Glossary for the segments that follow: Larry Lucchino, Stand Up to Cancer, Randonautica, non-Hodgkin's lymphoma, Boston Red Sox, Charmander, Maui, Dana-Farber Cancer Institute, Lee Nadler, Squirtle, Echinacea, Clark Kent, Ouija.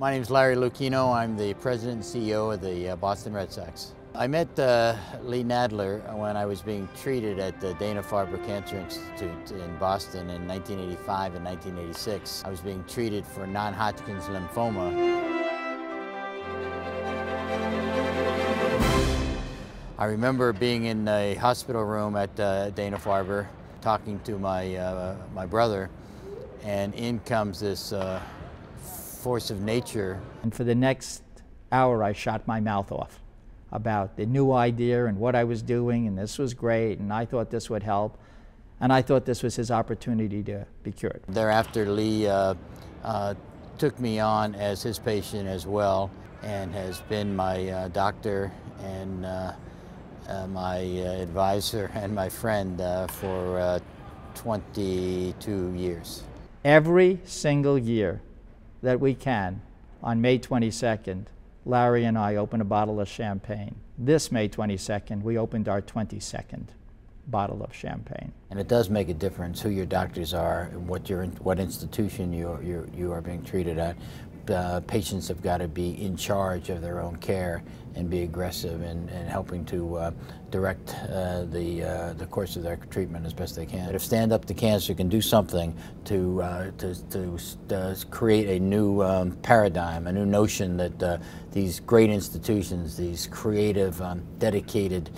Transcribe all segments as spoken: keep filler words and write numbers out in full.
My name is Larry Lucchino. I'm the president and C E O of the uh, Boston Red Sox. I met uh, Lee Nadler when I was being treated at the Dana-Farber Cancer Institute in Boston in nineteen eighty-five and nineteen eighty-six. I was being treated for non-Hodgkin's lymphoma. I remember being in a hospital room at uh, Dana-Farber, talking to my, uh, my brother, and in comes this uh, force of nature. And for the next hour, I shot my mouth off about the new idea and what I was doing, and this was great, and I thought this would help, and I thought this was his opportunity to be cured. Thereafter, Lee uh, uh, took me on as his patient as well, and has been my uh, doctor and uh, Uh, my uh, advisor and my friend uh, for uh, twenty-two years. Every single year that we can, on May twenty-second, Larry and I open a bottle of champagne. This May twenty-second, we opened our twenty-second bottle of champagne. And it does make a difference who your doctors are and what, you're in, what institution you're, you're, you are being treated at. Uh, patients have got to be in charge of their own care and be aggressive in, in helping to uh, direct uh, the, uh, the course of their treatment as best they can. But if Stand Up to Cancer can do something to, uh, to, to uh, create a new um, paradigm, a new notion that uh, these great institutions, these creative, um, dedicated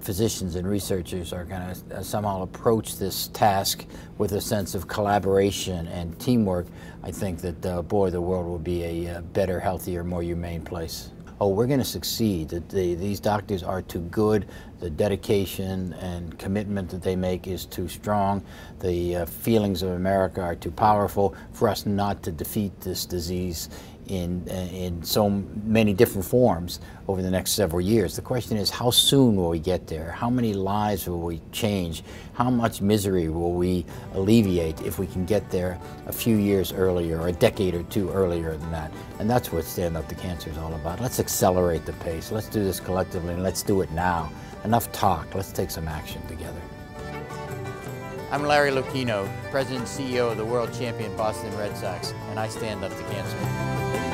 physicians and researchers are going to somehow approach this task with a sense of collaboration and teamwork, I think that, uh, boy, the world will be a uh, better, healthier, more humane place. Oh, we're going to succeed. The, the, these doctors are too good. The dedication and commitment that they make is too strong. The uh, feelings of America are too powerful for us not to defeat this disease in, in so many different forms over the next several years. The question is, how soon will we get there? How many lives will we change? How much misery will we alleviate if we can get there a few years earlier, or a decade or two earlier than that? And that's what Stand Up to Cancer is all about. Let's accelerate the pace. Let's do this collectively, and let's do it now. Enough talk. Let's take some action together. I'm Larry Lucchino, president and C E O of the world champion Boston Red Sox, and I stand up to cancer.